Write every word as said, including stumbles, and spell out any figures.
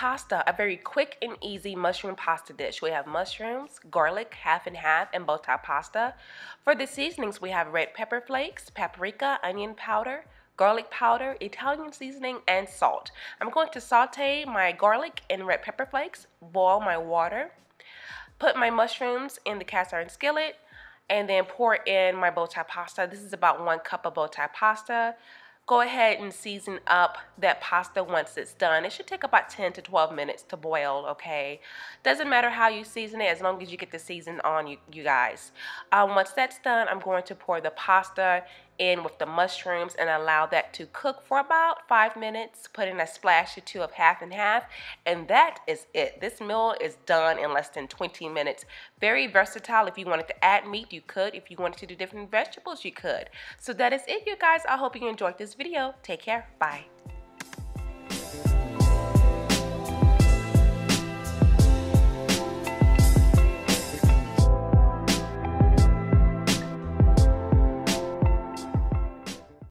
pasta, a very quick and easy mushroom pasta dish. We have mushrooms, garlic, half and half, and bow tie pasta. For the seasonings, we have red pepper flakes, paprika, onion powder, garlic powder, Italian seasoning, and salt. I'm going to saute my garlic and red pepper flakes, boil my water, put my mushrooms in the cast iron skillet, and then pour in my bow tie pasta. This is about one cup of bow tie pasta. Go ahead and season up that pasta once it's done. It should take about ten to twelve minutes to boil, okay? Doesn't matter how you season it, as long as you get the season on, you, you guys. Um, once that's done, I'm going to pour the pasta in with the mushrooms and allow that to cook for about five minutes. Put in a splash or two of half and half, and that is it. This meal is done in less than twenty minutes. Very versatile. If you wanted to add meat, you could. If you wanted to do different vegetables, you could. So that is it, you guys. I hope you enjoyed this video. Take care. Bye.